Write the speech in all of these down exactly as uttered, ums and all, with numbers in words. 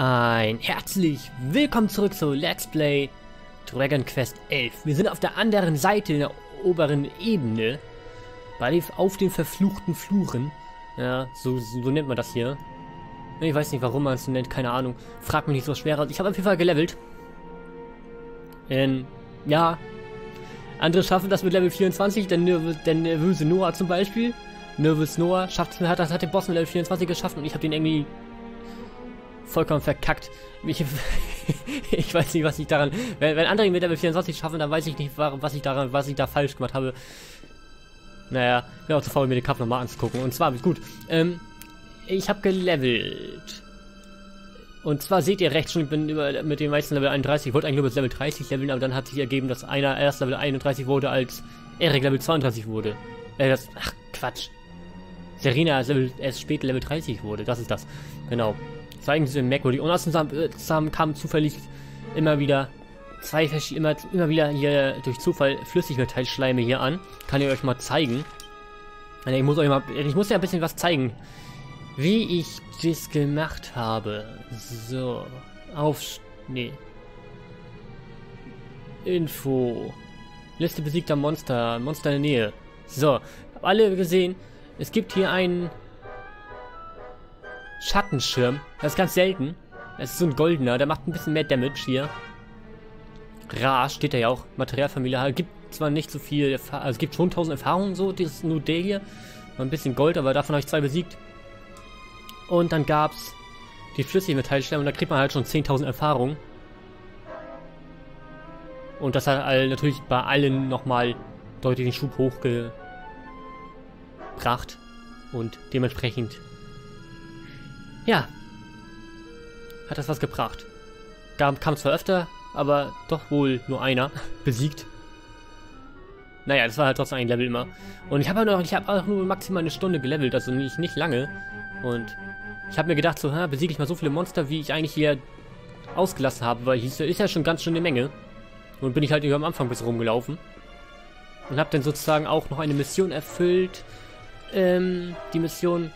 Ein herzlich willkommen zurück zu Let's Play Dragon Quest elf. Wir sind auf der anderen Seite in der oberen Ebene, bei auf den verfluchten Fluren. Ja, so, so nennt man das hier. Ich weiß nicht, warum man es so nennt, keine Ahnung. Frag mich nicht, so schwer. Ich habe auf jeden Fall gelevelt. Ähm, ja. Andere schaffen das mit Level vierundzwanzig, der, Nerv der nervöse Noah zum Beispiel. Nervous Noah schafft es mir, hat das hat den Boss mit Level vierundzwanzig geschafft und ich habe den irgendwie vollkommen verkackt. Ich, ich weiß nicht, was ich daran... Wenn, wenn andere mit Level vierundzwanzig schaffen, dann weiß ich nicht, was ich daran, was ich da falsch gemacht habe. Naja, ich bin auch zu faul, mir den Kampf nochmal anzugucken. Und zwar, gut, ähm, ich habe gelevelt. Und zwar seht ihr rechts schon, ich bin über, mit den meisten Level einunddreißig. Ich wollte eigentlich nur bis Level dreißig leveln, aber dann hat sich ergeben, dass einer erst Level einunddreißig wurde, als Erik Level zweiunddreißig wurde. Äh, das, ach, Quatsch. Serena erst, Level, erst spät Level dreißig wurde, das ist das. Genau. Zeigen sie im Mac, wo die Onsen zusammen kamen, zufällig immer wieder zwei verschiedene, immer, immer wieder hier durch Zufall Flüssigmetallschleime hier an. Kann ich euch mal zeigen. Ich muss euch mal, ich muss ja ein bisschen was zeigen, wie ich das gemacht habe. So, auf, nee. Info. Liste besiegter Monster, Monster in der Nähe. So, hab alle gesehen, es gibt hier einen Schattenschirm. Das ist ganz selten. Das ist so ein goldener. Der macht ein bisschen mehr Damage hier. Ra, steht da ja auch. Materialfamilie. Gibt zwar nicht so viel Erfahrung. Also es gibt schon tausend Erfahrungen so. Das ist nur der hier. War ein bisschen Gold, aber davon habe ich zwei besiegt. Und dann gab es die Flüssigmetallschleim. Und da kriegt man halt schon zehntausend Erfahrungen. Und das hat natürlich bei allen nochmal deutlichen Schub hochgebracht. Und dementsprechend... Ja, hat das was gebracht. Da kam zwar öfter, aber doch wohl nur einer besiegt. Naja, das war halt trotzdem ein Level immer. Und ich habe halt auch, ich habe auch nur maximal eine Stunde gelevelt, also nicht, nicht lange. Und ich habe mir gedacht, so, ha, besiege ich mal so viele Monster, wie ich eigentlich hier ausgelassen habe, weil hier ist ja schon ganz schön eine Menge. Und bin ich halt über am Anfang ein bisschen rumgelaufen. Und habe dann sozusagen auch noch eine Mission erfüllt. Ähm, die Mission...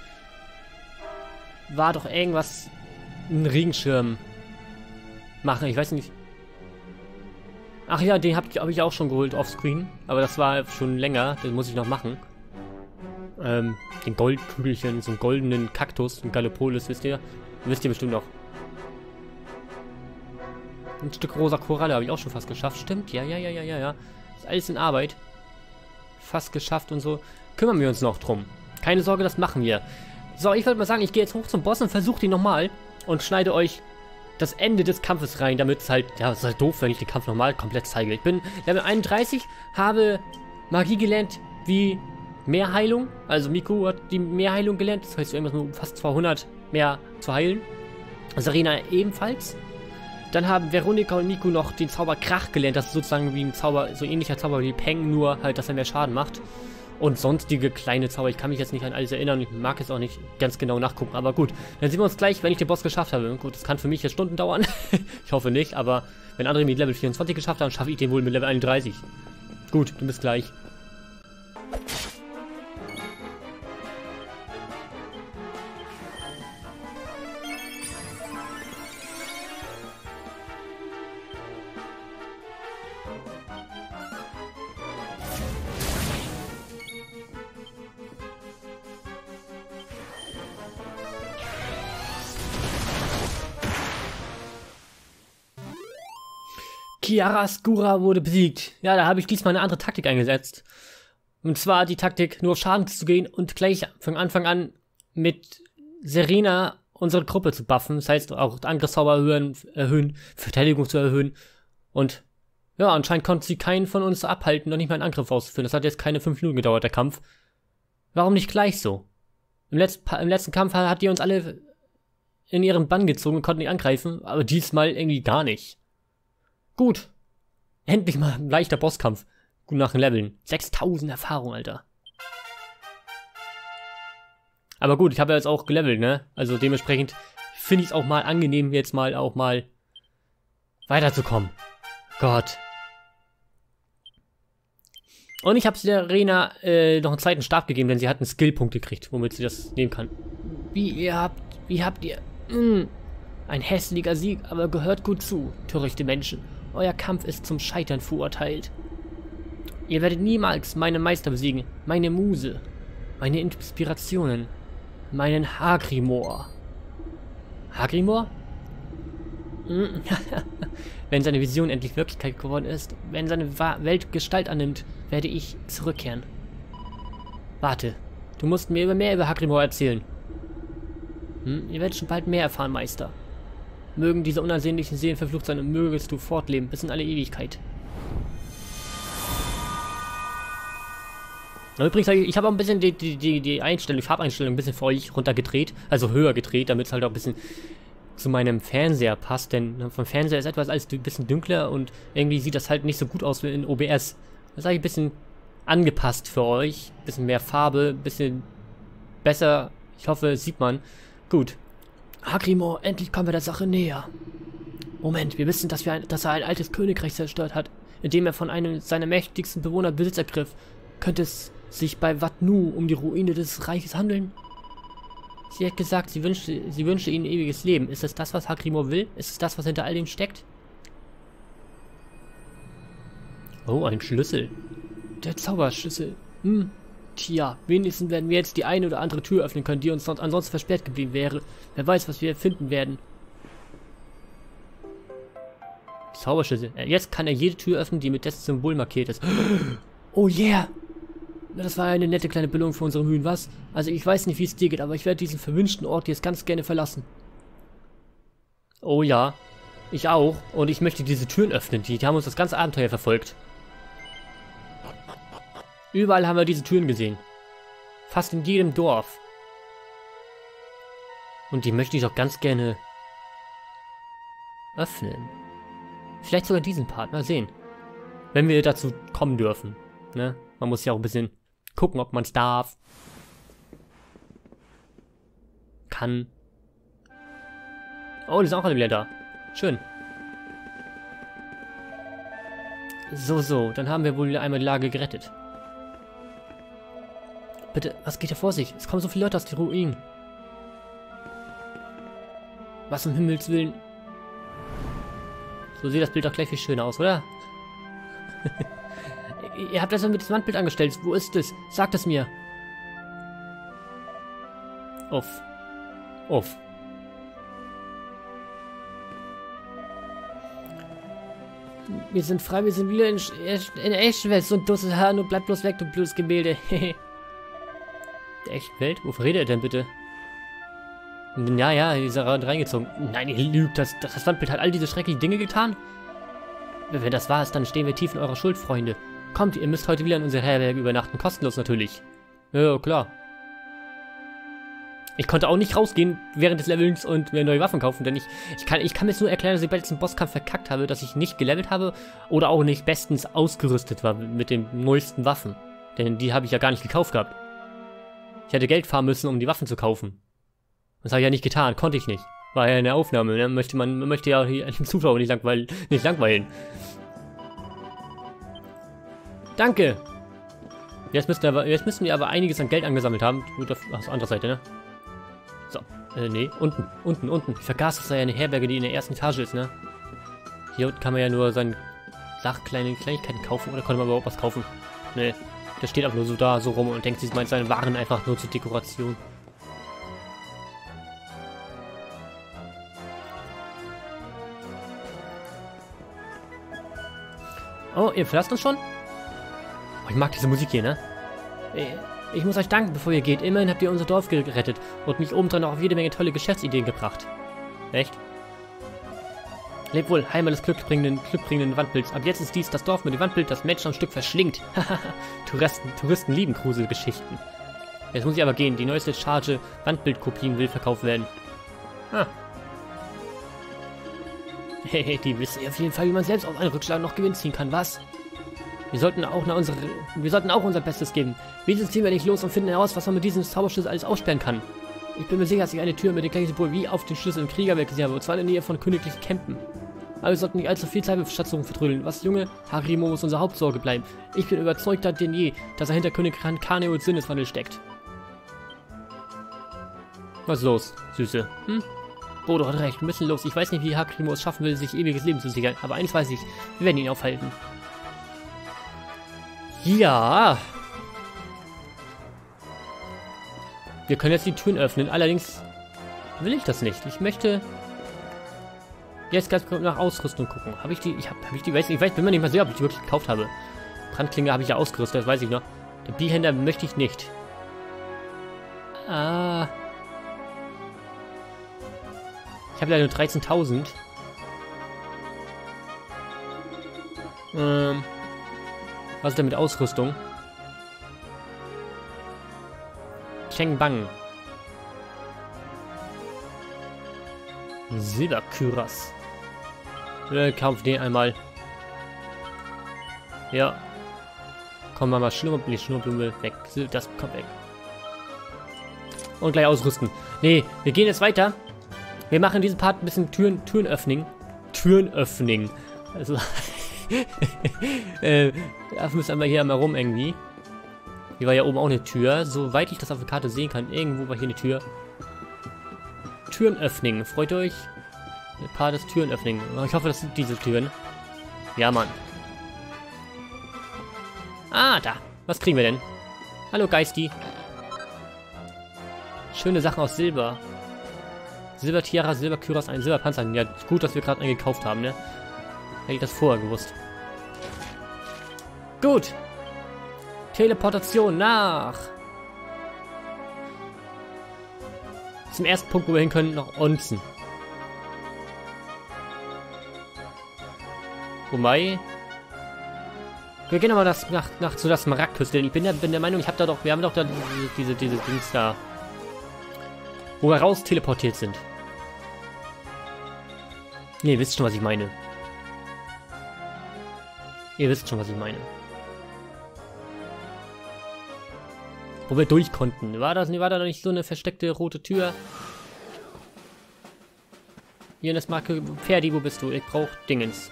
war doch irgendwas, einen Regenschirm machen, ich weiß nicht. Ach ja, den habe hab ich auch schon geholt offscreen, aber das war schon länger, den muss ich noch machen. Ähm, den Goldkügelchen, so einen goldenen Kaktus, einen Gallopolis, wisst ihr? Wisst ihr bestimmt noch. Ein Stück rosa Koralle habe ich auch schon fast geschafft, stimmt? Ja, ja, ja, ja, ja, ja. Ist alles in Arbeit. Fast geschafft und so. Kümmern wir uns noch drum. Keine Sorge, das machen wir. So, ich würde mal sagen, ich gehe jetzt hoch zum Boss und versuche den nochmal und schneide euch das Ende des Kampfes rein, damit es halt, ja, es ist halt doof, wenn ich den Kampf nochmal komplett zeige. Ich bin Level einunddreißig, habe Magie gelernt wie mehr Heilung, also Miku hat die mehr Heilung gelernt, das heißt irgendwas nur fast zweihundert mehr zu heilen, Serena ebenfalls. Dann haben Veronika und Miku noch den Zauber Krach gelernt, das ist sozusagen wie ein Zauber, so ähnlicher Zauber wie Peng, nur halt, dass er mehr Schaden macht. Und sonstige kleine Zauber. Ich kann mich jetzt nicht an alles erinnern. Ich mag es auch nicht ganz genau nachgucken. Aber gut, dann sehen wir uns gleich, wenn ich den Boss geschafft habe. Gut, das kann für mich jetzt Stunden dauern. Ich hoffe nicht, aber wenn andere mit Level vierundzwanzig geschafft haben, schaffe ich den wohl mit Level einunddreißig. Gut, dann bis gleich. Jaras Gura wurde besiegt. Ja, da habe ich diesmal eine andere Taktik eingesetzt. Und zwar die Taktik, nur auf Schaden zu gehen und gleich von Anfang an mit Serena unsere Gruppe zu buffen. Das heißt, auch Angriffszauber erhöhen, erhöhen, Verteidigung zu erhöhen. Und ja, anscheinend konnte sie keinen von uns abhalten, noch nicht mal einen Angriff auszuführen. Das hat jetzt keine fünf Minuten gedauert, der Kampf. Warum nicht gleich so? Im, Letz im letzten Kampf hat die uns alle in ihren Bann gezogen und konnten nicht angreifen, aber diesmal irgendwie gar nicht. Gut. Endlich mal ein leichter Bosskampf. Gut nach den Leveln. sechstausend Erfahrung, Alter. Aber gut, ich habe ja jetzt auch gelevelt, ne? Also dementsprechend finde ich es auch mal angenehm, jetzt mal auch mal weiterzukommen. Gott. Und ich habe Serena äh, noch einen zweiten Stab gegeben, denn sie hat einen Skillpunkt gekriegt, womit sie das nehmen kann. Wie ihr habt, wie habt ihr... Mh. Ein hässlicher Sieg, aber gehört gut zu, törichte Menschen. Euer Kampf ist zum Scheitern verurteilt. Ihr werdet niemals meinen Meister besiegen, meine Muse, meine Inspirationen, meinen Hagrimor. Hagrimor? Wenn seine Vision endlich Wirklichkeit geworden ist, wenn seine Welt Gestalt annimmt, werde ich zurückkehren. Warte, du musst mir über mehr über Hagrimor erzählen. Hm, ihr werdet schon bald mehr erfahren, Meister. Mögen diese unansehnlichen Seelen verflucht sein und mögest du fortleben bis in alle Ewigkeit. Aber übrigens, ich habe auch ein bisschen die, die, die, die Einstellung, die Farbeinstellung ein bisschen für euch runtergedreht, also höher gedreht, damit es halt auch ein bisschen zu meinem Fernseher passt, denn vom Fernseher ist etwas alles ein bisschen dunkler und irgendwie sieht das halt nicht so gut aus wie in O B S. Das habe ich ein bisschen angepasst für euch, ein bisschen mehr Farbe, ein bisschen besser, ich hoffe, das sieht man. Gut. Hagrimor, endlich kommen wir der Sache näher. Moment, wir wissen, dass, wir ein, dass er ein altes Königreich zerstört hat, indem er von einem seiner mächtigsten Bewohner Besitz ergriff. Könnte es sich bei Watnu um die Ruine des Reiches handeln? Sie hat gesagt, sie wünschte, sie wünschte ihnen ewiges Leben. Ist es das, was Hagrimor will? Ist es das, was hinter all dem steckt? Oh, ein Schlüssel. Der Zauberschlüssel. Hm. Tja, wenigstens werden wir jetzt die eine oder andere Tür öffnen können, die uns sonst ansonsten versperrt geblieben wäre. Wer weiß, was wir finden werden. Zauberschlüssel. Jetzt kann er jede Tür öffnen, die mit dessen Symbol markiert ist. Oh yeah! Das war eine nette kleine Belohnung für unsere Mühen, was? Also ich weiß nicht, wie es dir geht, aber ich werde diesen verwünschten Ort jetzt ganz gerne verlassen. Oh ja, ich auch. Und ich möchte diese Türen öffnen, die, die haben uns das ganze Abenteuer verfolgt. Überall haben wir diese Türen gesehen. Fast in jedem Dorf. Und die möchte ich doch ganz gerne öffnen. Vielleicht sogar diesen Part, mal sehen. Wenn wir dazu kommen dürfen. Ne? Man muss ja auch ein bisschen gucken, ob man es darf. Kann. Oh, das ist auch alle Blätter. Schön. So, so. Dann haben wir wohl einmal die Lage gerettet. Bitte, was geht da vor sich? Es kommen so viele Leute aus den Ruinen. Was um Himmels Willen? So sieht das Bild doch gleich viel schöner aus, oder? Ihr habt das mit diesem Wandbild angestellt. Wo ist es? Sagt es mir. Uff. Uff. Wir sind frei, wir sind wieder in, in Ashwest und dussel Herrn und bleib bloß weg, du blödes Gemälde. Der echten Welt? Wovon redet er denn bitte? Ja, ja, die ist da reingezogen. Nein, ihr lügt. Das, das Wandbild hat all diese schrecklichen Dinge getan? Wenn das wahr ist, dann stehen wir tief in eurer Schuld, Freunde. Kommt, ihr müsst heute wieder in unserer Herberge übernachten. Kostenlos natürlich. Ja, klar. Ich konnte auch nicht rausgehen während des Levelns und mir neue Waffen kaufen, denn ich, ich kann ich kann mir jetzt nur erklären, dass ich bei diesem Bosskampf verkackt habe, dass ich nicht gelevelt habe oder auch nicht bestens ausgerüstet war mit den neuesten Waffen. Denn die habe ich ja gar nicht gekauft gehabt. Ich hätte Geld fahren müssen, um die Waffen zu kaufen. Das habe ich ja nicht getan, konnte ich nicht. War ja eine Aufnahme, ne? Möchte man, man möchte ja den Zuschauer nicht langweilen. Nicht langweilen. Danke! Jetzt müssten, aber, jetzt müssten wir aber einiges an Geld angesammelt haben. Gut, auf, auf der anderen Seite, ne? So, äh, nee, unten, unten, unten. Ich vergaß, das sei ja eine Herberge, die in der ersten Etage ist, ne? Hier unten kann man ja nur seine Sachen, kleine Kleinigkeiten kaufen. Oder konnte man überhaupt was kaufen? Nee, das steht auch nur so da, so rum und denkt, sie meint seine Waren einfach nur zur Dekoration. Oh, ihr verlasst uns schon? Oh, ich mag diese Musik hier, ne? Ich muss euch danken, bevor ihr geht. Immerhin habt ihr unser Dorf gerettet und mich obendran auch auf jede Menge tolle Geschäftsideen gebracht. Echt? Lebt wohl, Heimat des glückbringenden, glückbringenden Wandbilds. Ab jetzt ist dies das Dorf mit dem Wandbild, das Menschen am Stück verschlingt. Hahaha, Touristen, Touristen lieben Gruselgeschichten. Jetzt muss ich aber gehen. Die neueste Charge Wandbildkopien will verkauft werden. Ah. Hehe, die wissen ja auf jeden Fall, wie man selbst auf einen Rückschlag noch Gewinn ziehen kann, was? Wir sollten auch nach unsere, wir sollten auch unser Bestes geben. Wenigstens ziehen wir nicht los und finden heraus, was man mit diesem Zauberschlüssel alles aussperren kann. Ich bin mir sicher, dass ich eine Tür mit dem gleichen Symbol wie auf den Schlüssel im Kriegerwelt gesehen habe, und zwar in der Nähe von königlichen Campen. Aber wir sollten nicht allzu viel Zeit mit Schatzungen vertrödeln. Was, Junge? Hagrimor muss unsere Hauptsorge bleiben. Ich bin überzeugter denn je, dass er hinter König Karneols Sinneswandel steckt. Was ist los, Süße? Hm? Bodo hat recht, müssen los. Ich weiß nicht, wie Hakrimor es schaffen will, sich ewiges Leben zu sichern. Aber eins weiß ich, wir werden ihn aufhalten. Ja. Wir können jetzt die Türen öffnen. Allerdings will ich das nicht. Ich möchte jetzt ganz kurz nach Ausrüstung gucken. Habe ich die? Ich habe hab ich die. Weiß, ich weiß, bin mir nicht mal sicher, ob ich die wirklich gekauft habe. Brandklinge habe ich ja ausgerüstet, das weiß ich noch. Der Bihänder möchte ich nicht. Ah. Ich habe leider nur dreizehntausend. Ähm. Was ist denn mit Ausrüstung? Cheng Bang. Silberküras. Äh, kauf den einmal. Ja. Komm mal, mal Schnurrblume, Schnurrblume weg. Das kommt weg. Und gleich ausrüsten. Nee, wir gehen jetzt weiter. Wir machen diesen Part ein bisschen Türen, Türen öffnen. Türen öffnen. Also. äh, dafür müssen wir hier einmal rum irgendwie. Hier war ja oben auch eine Tür. Soweit ich das auf der Karte sehen kann, irgendwo war hier eine Tür. Türen öffnen. Freut euch. Ein paar des Türen öffnen. Ich hoffe, das sind diese Türen. Ja, Mann. Ah, da. Was kriegen wir denn? Hallo, Geisti. Schöne Sachen aus Silber. Silbertiara, Silberküras, ein Silberpanzer. Ja, gut, dass wir gerade einen gekauft haben, ne? Hätte ich das vorher gewusst. Gut. Teleportation nach. Zum ersten Punkt, wo wir hin können, nach Onsen. Wobei. Wir gehen aber das, nach, nach zu das Maraktus, denn ich bin der, bin der Meinung, ich habe da doch, wir haben doch da diese, diese Dings da. Wo wir raus teleportiert sind. Ne, ihr wisst schon, was ich meine. Ihr wisst schon, was ich meine. Wo wir durch konnten. War das, war da noch nicht so eine versteckte rote Tür? Jonas Marke, Ferdi, wo bist du? Ich brauch Dingens.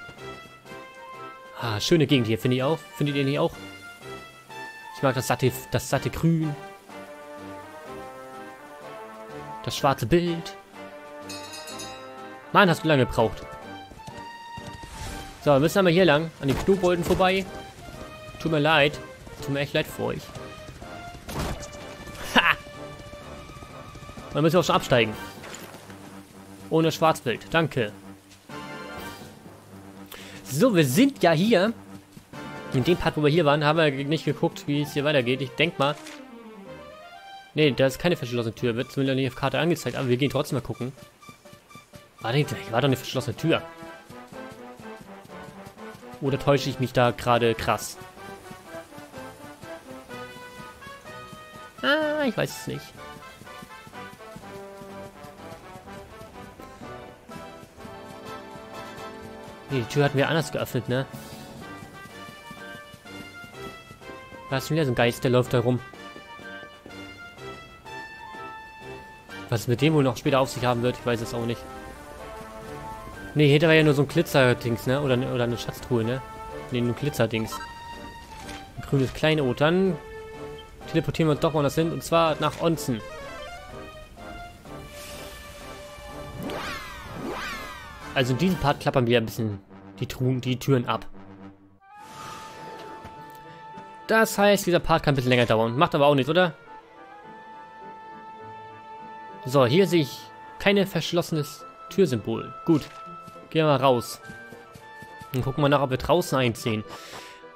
Ah, schöne Gegend hier, finde ich auch. Findet ihr nicht auch? Ich mag das satte, das satte Grün. Das schwarze Bild. Mann, hast du lange gebraucht. So, wir müssen aber hier lang. An den Knobolden vorbei. Tut mir leid. Tut mir echt leid für euch. Dann müssen wir auch schon absteigen. Ohne Schwarzbild. Danke. So, wir sind ja hier. In dem Part, wo wir hier waren, haben wir nicht geguckt, wie es hier weitergeht. Ich denke mal. Ne, da ist keine verschlossene Tür. Wird zumindest nicht auf Karte angezeigt. Aber wir gehen trotzdem mal gucken. War doch eine verschlossene Tür. Oder täusche ich mich da gerade krass? Ah, ich weiß es nicht. Die Tür hatten wir anders geöffnet, ne? Da ist schon wieder so ein Geist, der läuft da rum. Was mit dem wohl noch später auf sich haben wird, ich weiß es auch nicht. Ne, hinter war ja nur so ein Glitzer-Dings, ne? Oder, oder eine Schatztruhe, ne? Ne, nur Glitzer-Dings. Ein grünes Kleinod. Dann teleportieren wir uns doch woanders hin, und zwar nach Onsen. Also in diesem Part klappern wir ein bisschen die, Truhen, die Türen ab. Das heißt, dieser Part kann ein bisschen länger dauern. Macht aber auch nichts, oder? So, hier sehe ich kein verschlossenes Türsymbol. Gut, gehen wir mal raus. Dann gucken wir nach, ob wir draußen einsehen.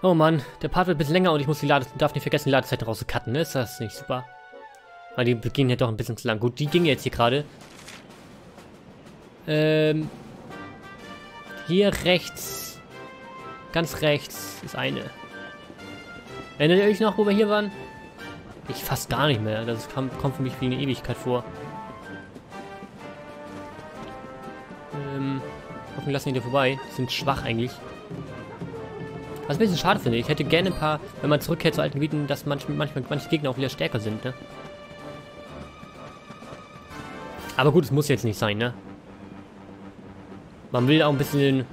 Oh Mann, der Part wird ein bisschen länger und ich muss die Lade, darf nicht vergessen, die Ladezeiten rauszucutten, ne? Ist das nicht super? Weil die gehen ja doch ein bisschen zu lang. Gut, die gingen jetzt hier gerade. Ähm... Hier rechts, ganz rechts ist eine. Erinnert ihr euch noch, wo wir hier waren? Ich fast gar nicht mehr. Das kam, kommt für mich wie eine Ewigkeit vor. Ähm, hoffen wir lassen ihn hier vorbei. Sind schwach eigentlich. Was ein bisschen schade finde ich. Ich hätte gerne ein paar, wenn man zurückkehrt zu alten Gebieten, dass manch, manchmal manche Gegner auch wieder stärker sind, ne? Aber gut, es muss jetzt nicht sein, ne? Man will auch ein bisschen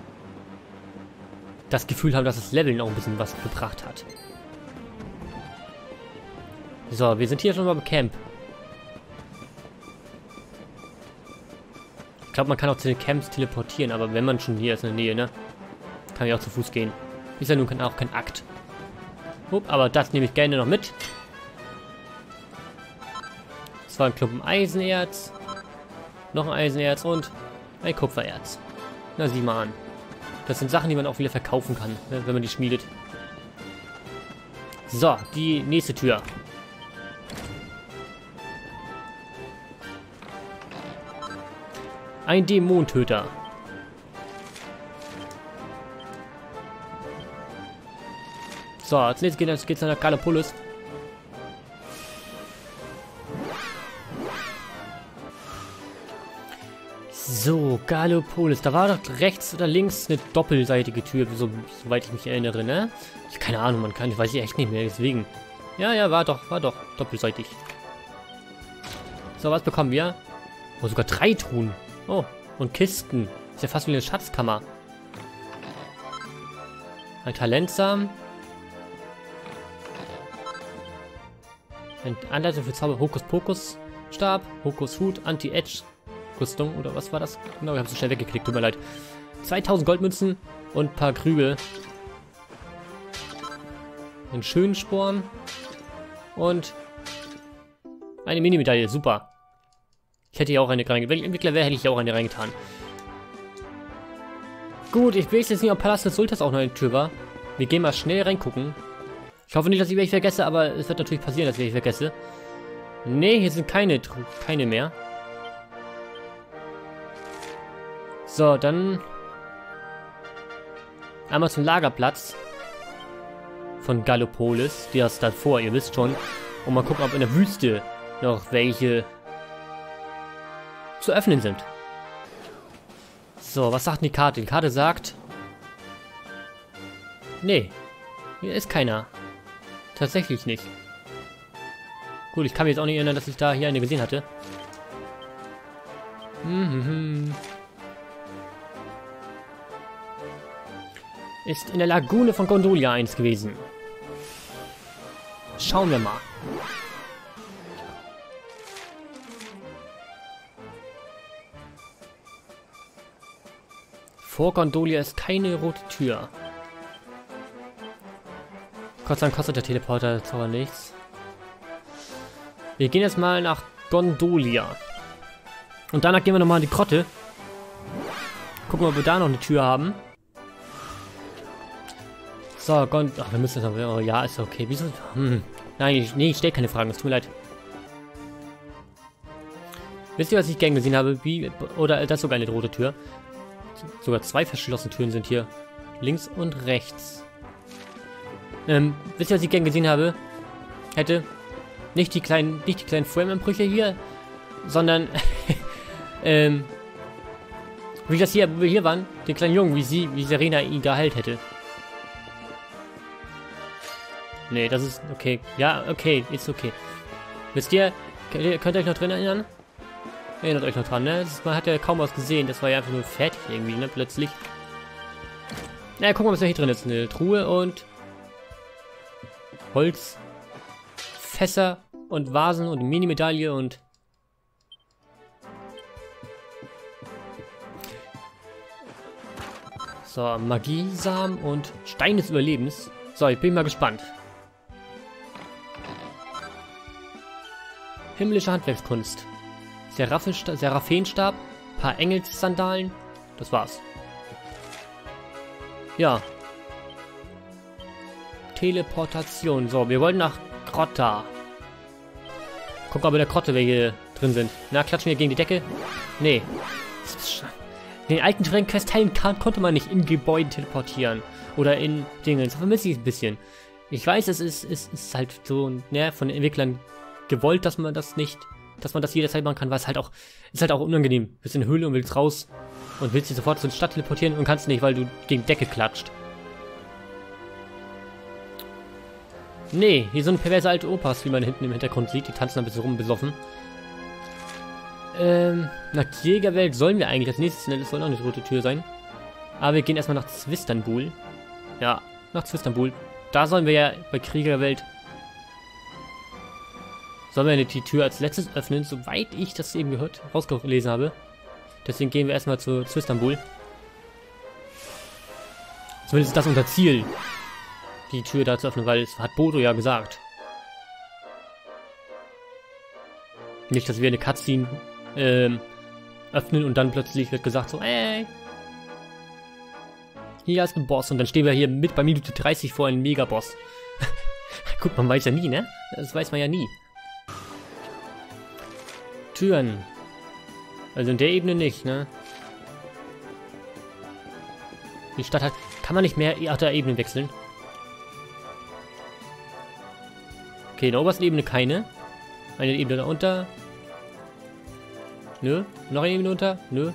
das Gefühl haben, dass das Leveln auch ein bisschen was gebracht hat. So, wir sind hier schon mal im Camp. Ich glaube, man kann auch zu den Camps teleportieren, aber wenn man schon hier ist in der Nähe, ne? Kann ich auch zu Fuß gehen. Ist ja nun auch kein Akt. Hup, aber das nehme ich gerne noch mit. Das war ein Klumpen Eisenerz. Noch ein Eisenerz und ein Kupfererz. Na, sieh mal an. Das sind Sachen, die man auch wieder verkaufen kann, ne, wenn man die schmiedet. So, die nächste Tür. Ein Dämonentöter. So, als nächstes geht, geht's nach Gallopolis. So, Gallopolis. Da war doch rechts oder links eine doppelseitige Tür, so, soweit ich mich erinnere, ne? Ich, keine Ahnung, man kann, ich weiß echt nicht mehr, deswegen. Ja, ja, war doch, war doch doppelseitig. So, was bekommen wir? Oh, sogar drei Truhen. Oh, und Kisten. Ist ja fast wie eine Schatzkammer. Ein Talentsamen. Ein Anleitung für Zauber, Hokus-Pokus-Stab, Hokus-Hut, Anti-Edge-Rüstung, oder was war das? Genau, ich habe es so schnell weggeklickt, tut mir leid. zweitausend Goldmünzen und ein paar Krügel. Einen schönen Sporn. Und eine Mini-Medaille, super. Ich hätte ja auch eine reingetan. Wenn ich Entwickler wäre, hätte ich ja auch eine reingetan. Gut, ich weiß jetzt nicht, ob Palast des Sultans auch noch eine Tür war. Wir gehen mal schnell reingucken. Ich hoffe nicht, dass ich welche vergesse, aber es wird natürlich passieren, dass ich welche vergesse. Nee, hier sind keine, keine mehr. So, dann einmal zum Lagerplatz von Gallopolis. Der ist davor, ihr wisst schon. Und mal gucken, ob in der Wüste noch welche zu öffnen sind. So, was sagt denn die Karte? Die Karte sagt... Nee, hier ist keiner. Tatsächlich nicht. Gut, ich kann mich jetzt auch nicht erinnern, dass ich da hier eine gesehen hatte. Mhm. Ist in der Lagune von Gondolia eins gewesen. Schauen wir mal. Vor Gondolia ist keine rote Tür. Gott sei Dank kostet der Teleporter Zauber nichts. Wir gehen jetzt mal nach Gondolia. Und danach gehen wir nochmal in die Krotte. Gucken, ob wir da noch eine Tür haben. So, Gond... Ach, wir müssen das noch... Oh, ja, ist okay. Wieso... Hm. Nein, ich, nee, ich stelle keine Fragen. Es tut mir leid. Wisst ihr, was ich gern gesehen habe? Wie... Oder das ist sogar eine rote Tür. Sogar zwei verschlossene Türen sind hier. Links und rechts. Ähm, wisst ihr, was ich gern gesehen habe? Hätte nicht die kleinen, nicht die kleinen Frame-Einbrüche hier, sondern ähm, wie das hier, wo wir hier waren, den kleinen Jungen, wie sie, wie Serena ihn geheilt hätte. Nee, das ist okay. Ja, okay, ist okay. Wisst ihr, könnt ihr euch noch dran erinnern? Erinnert euch noch dran, ne? Das, man hat ja kaum was gesehen. Das war ja einfach nur fertig irgendwie, ne? Plötzlich. Na, guck mal, was da hier drin ist. Eine Truhe und Holz, Fässer und Vasen und eine Mini-Medaille und... So, Magiesamen und Stein des Überlebens. So, ich bin mal gespannt. Himmlische Handwerkskunst. Seraphenstab, paar Engelssandalen. Das war's. Ja. Teleportation. So, wir wollen nach Krotta. Guck mal, bei der Krotte welche drin sind. Na, klatschen wir gegen die Decke? Nee. Den alten Dragon Quest Teilen konnte man nicht in Gebäude teleportieren. Oder in Dingen. Das vermisse ich ein bisschen. Ich weiß, es ist, es ist halt so, ne, von den Entwicklern gewollt, dass man das nicht, dass man das jederzeit machen kann, weil es halt auch, ist halt auch unangenehm. Du bist in der Höhle und willst raus und willst dich sofort zur Stadt teleportieren und kannst nicht, weil du gegen die Decke klatscht. Nee, hier sind perverse alte Opas, wie man hinten im Hintergrund sieht. Die tanzen ein bisschen rum, besoffen. Ähm, nach Jägerwelt sollen wir eigentlich als nächstes, das soll auch eine rote Tür sein. Aber wir gehen erstmal nach Zwistambul. Ja, nach Zwistambul. Da sollen wir ja bei Kriegerwelt... Sollen wir die Tür als letztes öffnen, soweit ich das eben gehört, rausgelesen habe. Deswegen gehen wir erstmal zu Zwistambul. Zumindest ist das unser Ziel, die Tür da zu öffnen, weil es hat Bodo ja gesagt. Nicht, dass wir eine Cutscene ähm, öffnen und dann plötzlich wird gesagt so, ey, hier ist ein Boss und dann stehen wir hier mit bei Minute dreißig vor einem Megaboss. Guck, man weiß ja nie, ne? Das weiß man ja nie. Türen. Also in der Ebene nicht, ne? Die Stadt hat... Kann man nicht mehr auf der Ebene wechseln? Okay, in der obersten Ebene keine. Eine Ebene da unter. Nö. Noch eine Ebene unter. Nö.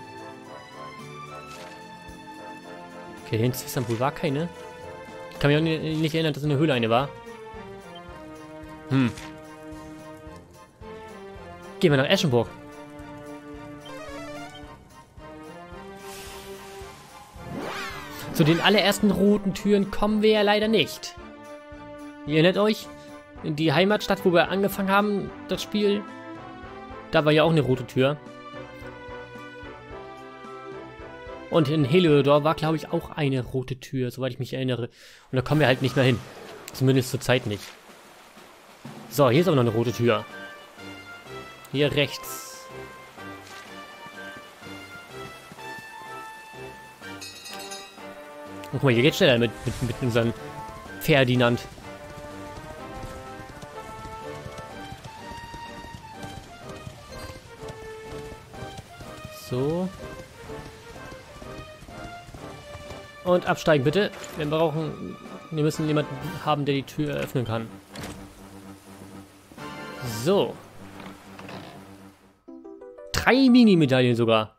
Okay, in Istanbul war keine. Ich kann mich auch nicht erinnern, dass in der Höhle eine war. Hm. Gehen wir nach Eschenburg. Zu den allerersten roten Türen kommen wir ja leider nicht. Ihr erinnert euch? In die Heimatstadt, wo wir angefangen haben, das Spiel. Da war ja auch eine rote Tür. Und in Heliodor war, glaube ich, auch eine rote Tür, soweit ich mich erinnere. Und da kommen wir halt nicht mehr hin. Zumindest zur Zeit nicht. So, hier ist aber noch eine rote Tür. Hier rechts. Und guck mal, hier geht's schneller mit, mit, mit unserem Ferdinand. So. Und absteigen bitte. Wir brauchen... Wir müssen jemanden haben, der die Tür öffnen kann. So. Drei Mini-Medaillen sogar.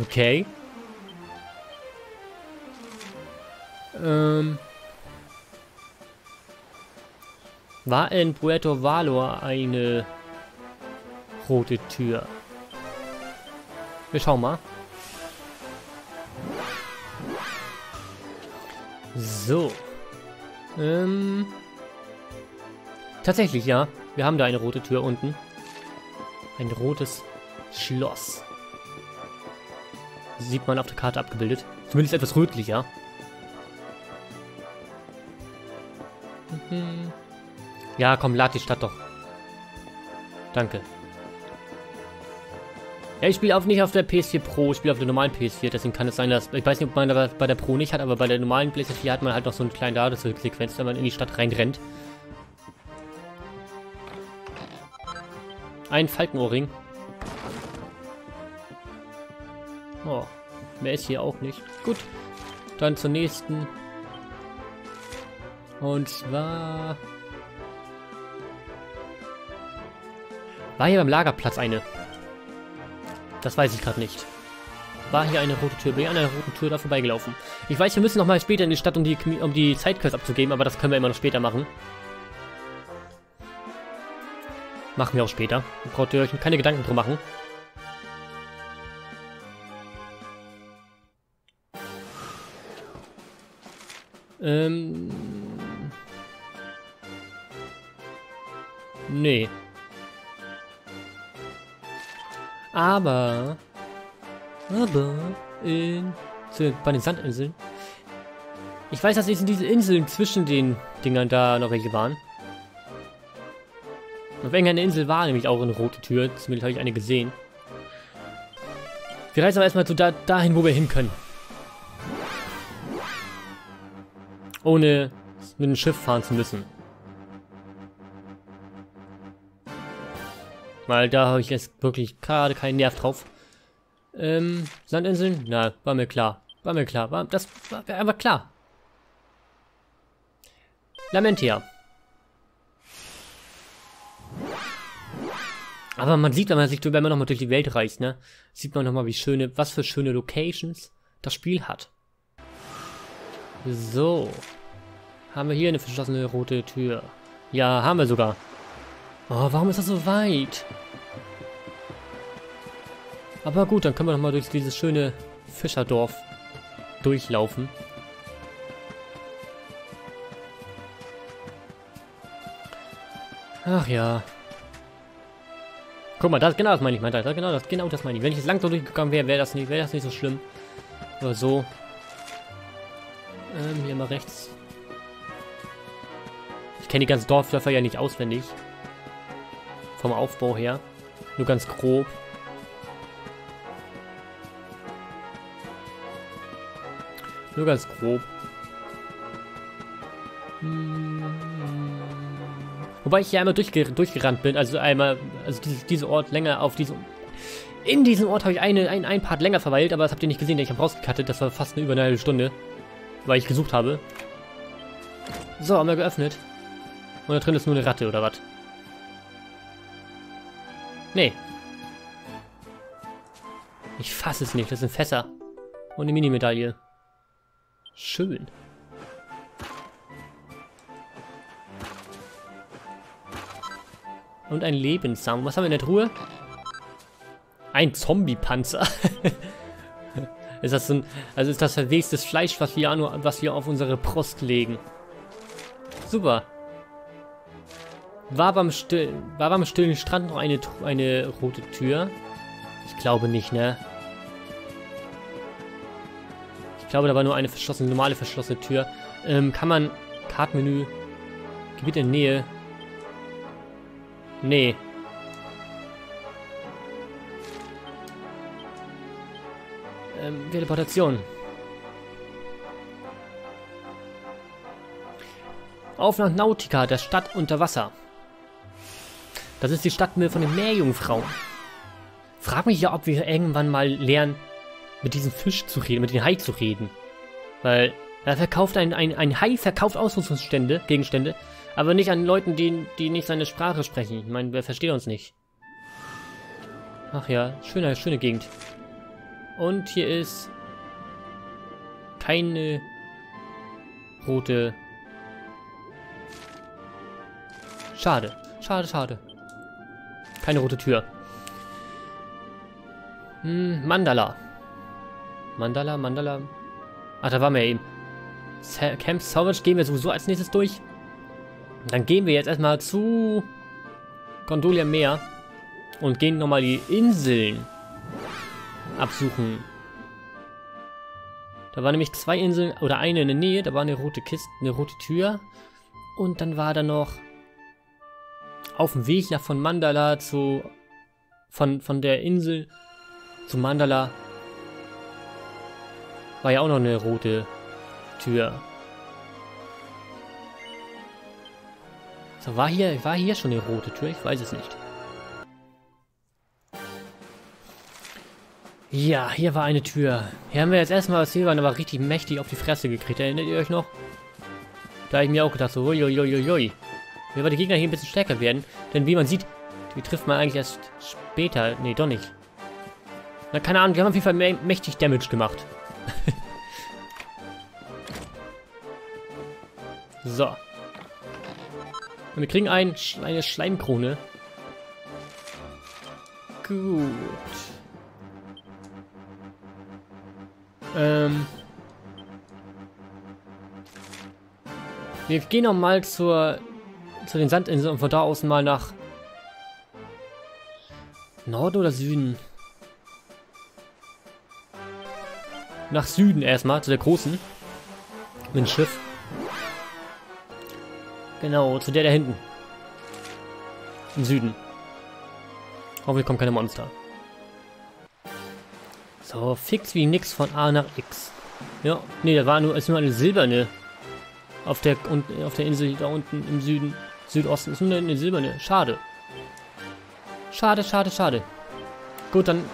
Okay. Ähm. War in Puerto Valor eine rote Tür? Wir schauen mal. So. Ähm. Tatsächlich, ja. Wir haben da eine rote Tür unten. Ein rotes Schloss. Das sieht man auf der Karte abgebildet. Zumindest etwas rötlicher. Mhm. Ja, komm, lad die Stadt doch. Danke. Ja, ich spiele nicht auf der P S vier Pro, ich spiele auf der normalen P S vier, deswegen kann es sein, dass... Ich weiß nicht, ob man das bei der Pro nicht hat, aber bei der normalen P S vier hat man halt noch so eine kleine Ladesequenz, wenn man in die Stadt reinrennt. Ein Falkenohrring. Oh, mehr ist hier auch nicht. Gut, dann zur nächsten. Und zwar... War hier beim Lagerplatz eine? Das weiß ich gerade nicht. War hier eine rote Tür? Bin ich an einer roten Tür da vorbeigelaufen? Ich weiß, wir müssen nochmal später in die Stadt, um die, um die Sidequests abzugeben, aber das können wir immer noch später machen. Machen wir auch später. Braucht ihr euch keine Gedanken drum machen. Ähm. Nee. Aber. Aber. In, zu, bei den Sandinseln. Ich weiß, dass diese Inseln zwischen den Dingern da noch welche waren. Auf irgendeiner Insel war nämlich auch eine rote Tür. Zumindest habe ich eine gesehen. Wir reisen aber erstmal zu da, dahin, wo wir hin können. Ohne mit dem Schiff fahren zu müssen. Weil da habe ich jetzt wirklich gerade keinen Nerv drauf. Ähm, Sandinseln? Na, war mir klar. War mir klar. War, das war mir einfach klar. Lamentia. Aber man sieht, wenn man sich, wenn man nochmal durch die Welt reist, ne, sieht man nochmal, wie schöne, was für schöne Locations das Spiel hat. So. Haben wir hier eine verschlossene rote Tür? Ja, haben wir sogar. Oh, warum ist das so weit? Aber gut, dann können wir nochmal durch dieses schöne Fischerdorf durchlaufen. Ach ja. Guck mal, das genau das meine ich, meinte. Das, genau das, genau das meine ich. Wenn ich jetzt langsam durchgegangen wäre, wäre das nicht, wäre das nicht so schlimm. Aber so. Ähm, hier mal rechts. Ich kenne die ganzen Dorfdörfer ja nicht auswendig. Vom Aufbau her. Nur ganz grob. Nur ganz grob. Wobei ich hier einmal durchge durchgerannt bin, also einmal, also diese, diese Ort länger auf diesem, in diesem Ort habe ich eine, ein, ein Part länger verweilt, aber das habt ihr nicht gesehen, denn ich habe rausgekattet, das war fast eine über eine halbe Stunde, weil ich gesucht habe. So, haben wir geöffnet. Und da drin ist nur eine Ratte, oder was? Nee. Ich fasse es nicht, das sind Fässer. Und eine Mini-Medaille. Schön. Und ein Lebenssaum. Was haben wir in der Truhe? Ein Zombie-Panzer. Ist das so ein, also ist das verwestes Fleisch, was wir, nur, was wir auf unsere Brust legen. Super. War beim, Still, war beim stillen Strand noch eine, eine rote Tür? Ich glaube nicht, ne? Ich glaube, da war nur eine verschlossene, normale verschlossene Tür. Ähm, kann man... Kartenmenü... Gebiet in Nähe... Nee. Ähm, Teleportation. Auf nach Nautica, der Stadt unter Wasser. Das ist die Stadt von den Meerjungfrauen. Frag mich ja, ob wir irgendwann mal lernen, mit diesem Fisch zu reden, mit dem Hai zu reden. Weil er verkauft ein, ein, ein Hai verkauft Ausrüstungsstände, Gegenstände. Aber nicht an Leuten, die, die nicht seine Sprache sprechen. Ich meine, wir verstehen uns nicht. Ach ja, schöne, schöne Gegend. Und hier ist... keine... rote... Schade. Schade, schade. Keine rote Tür. Hm, Mandala. Mandala, Mandala... Ach, da waren wir ja eben. Camp Savage gehen wir sowieso als nächstes durch. Dann gehen wir jetzt erstmal zu Gondolia Meer und gehen nochmal die Inseln absuchen. Da waren nämlich zwei Inseln, oder eine in der Nähe, da war eine rote Kiste, eine rote Tür. Und dann war da noch auf dem Weg nach von Mandala zu, von, von der Insel zu Mandala war ja auch noch eine rote Tür. War hier, war hier schon eine rote Tür? Ich weiß es nicht. Ja, hier war eine Tür. Hier haben wir jetzt erstmal was Silbern, aber richtig mächtig auf die Fresse gekriegt. Erinnert ihr euch noch? Da habe ich mir auch gedacht, so, uiuiuiui. Wenn wir die Gegner hier ein bisschen stärker werden, denn wie man sieht, die trifft man eigentlich erst später. Nee, doch nicht. Na, keine Ahnung, wir haben auf jeden Fall mächtig Damage gemacht. So. Und wir kriegen ein, eine Schleimkrone. Gut. Ähm. Wir gehen nochmal zur zu den Sandinseln und von da aus mal nach Norden oder Süden? Nach Süden erstmal, zu der großen. Mit dem Schiff. Genau, zu der da hinten. Im Süden. Hoffentlich kommen keine Monster. So, fix wie nix von A nach X. Ja, nee, da war nur, ist nur eine silberne. Auf der, und, auf der Insel da unten im Süden, Südosten ist nur eine silberne. Schade. Schade, schade, schade. Gut, dann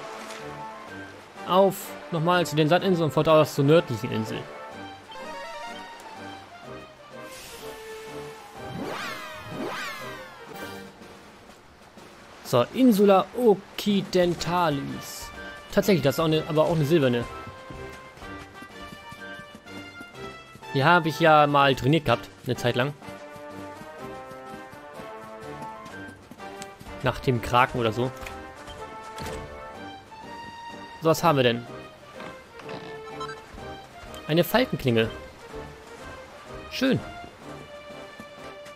auf nochmal zu den Sandinseln und fortan zur nördlichen Insel. So, Insula Occidentalis. Tatsächlich, das ist auch eine, aber auch eine silberne. Hier habe ich ja mal trainiert gehabt, eine Zeit lang. Nach dem Kraken oder so. So, was haben wir denn? Eine Falkenklinge. Schön.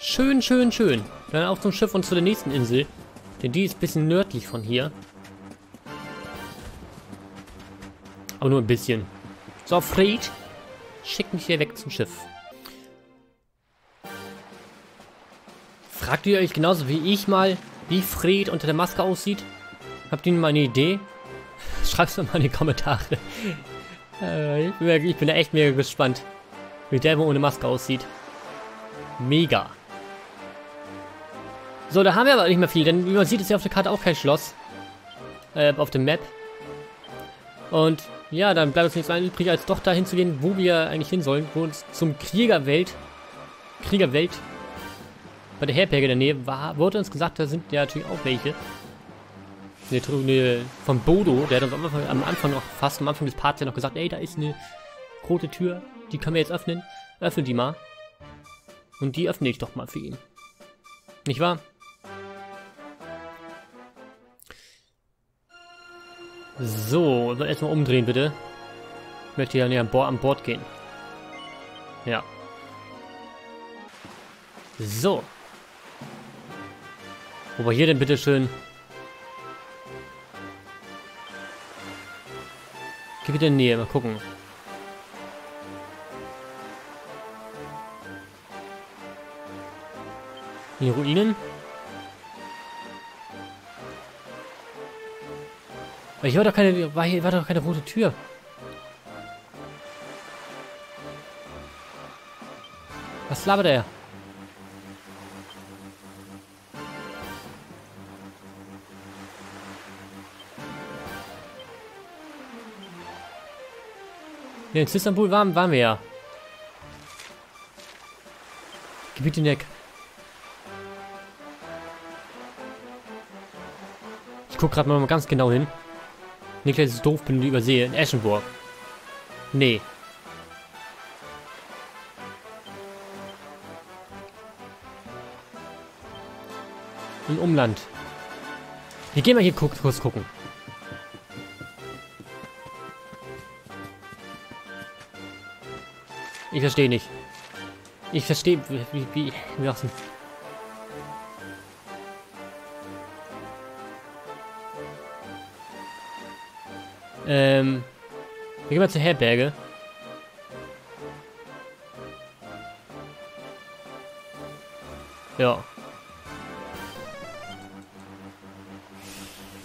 Schön, schön, schön. Dann auf zum Schiff und zu der nächsten Insel. Denn die ist ein bisschen nördlich von hier. Aber nur ein bisschen. So, Fred, schick mich hier weg zum Schiff. Fragt ihr euch genauso wie ich mal, wie Fred unter der Maske aussieht? Habt ihr mal eine Idee? Schreibt es mir mal in die Kommentare. äh, ich bin da echt mega gespannt, wie der ohne Maske aussieht. Mega. So, da haben wir aber nicht mehr viel, denn wie man sieht, ist ja auf der Karte auch kein Schloss. Äh, auf dem Map. Und ja, dann bleibt uns nichts anderes übrig, als doch dahin zu gehen, wo wir eigentlich hin sollen. Wo uns zum Kriegerwelt, Kriegerwelt, bei der Herberge in der Nähe war, wurde uns gesagt, da sind ja natürlich auch welche. Eine, eine, von Bodo, der hat uns am Anfang, am Anfang noch, fast am Anfang des Parts ja noch gesagt, ey, da ist eine rote Tür, die können wir jetzt öffnen. Öffne die mal. Und die öffne ich doch mal für ihn. Nicht wahr? So, dann erstmal umdrehen, bitte. Ich möchte ja näher an Bord, an Bord gehen. Ja. So. Wo war hier denn bitte schön? Geh wieder in die Nähe, mal gucken. Die Ruinen. Aber hier war doch keine, war hier war doch keine rote Tür. Was labert er? Ja, in Zwistambul waren, waren wir ja. Gebiet in der... K ich guck gerade mal ganz genau hin. Nicht, dass ich doof bin, die übersehe. In Eschenburg. Nee. Im Umland. Wir gehen mal hier kurz gucken. Ich verstehe nicht. Ich verstehe... Wie... wie... wie lassen. Ähm... Wir gehen mal zur Herberge. Ja.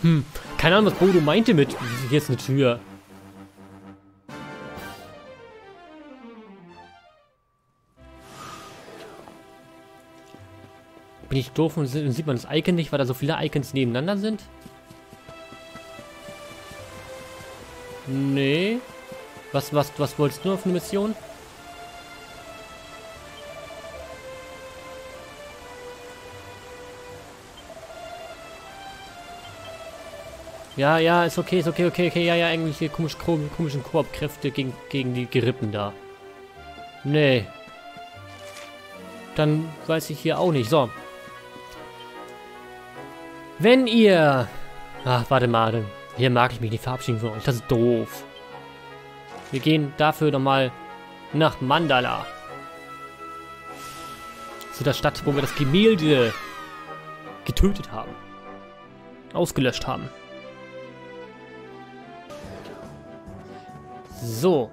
Hm. Keine Ahnung, was Bodo meinte mit... Hier ist eine Tür. Bin ich doof und sieht man das Icon nicht, weil da so viele Icons nebeneinander sind? Nee. Was, was, was wolltest du auf eine Mission? Ja, ja, ist okay, ist okay, okay, okay, ja, ja, irgendwelche komisch, komischen Koop-Kräfte gegen, gegen die Gerippen da. Nee. Dann weiß ich hier auch nicht. So. Wenn ihr... Ach, warte mal. Hier mag ich mich nicht verabschieden von euch. Das ist doof. Wir gehen dafür nochmal nach Mandala. Zu der Stadt, wo wir das Gemälde getötet haben. Ausgelöscht haben. So.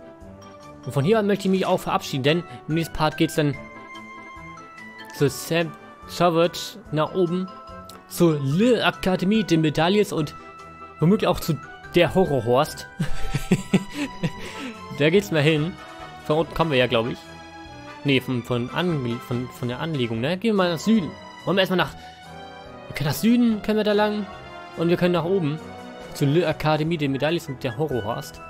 Und von hier an möchte ich mich auch verabschieden, denn im nächsten Part geht es dann zu Camp Savage nach oben. Zur Lille Academy, den Medaillons und womöglich auch zu der Horrorhorst. Da geht's mal hin. Von unten kommen wir ja, glaube ich. Ne, von, von, von, von der Anlegung, ne? Gehen wir mal nach Süden. Wollen wir erstmal nach... Wir können nach Süden, können wir da lang. Und wir können nach oben. Zur Lille Academy, den Medaillons und der Horrorhorst.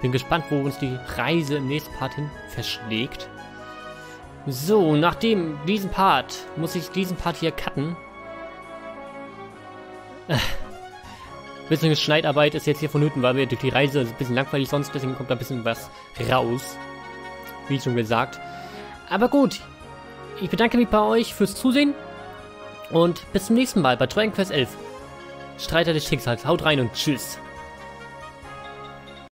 Bin gespannt, wo uns die Reise im nächsten Part hin verschlägt. So, nachdem diesen Part... Muss ich diesen Part hier cutten. Ein bisschen Schneidarbeit ist jetzt hier vonnöten, weil wir durch die Reise ein bisschen langweilig sonst, deswegen kommt da ein bisschen was raus. Wie schon gesagt. Aber gut, ich bedanke mich bei euch fürs Zusehen und bis zum nächsten Mal bei Dragon Quest elf. Streiter des Schicksals, haut rein und tschüss.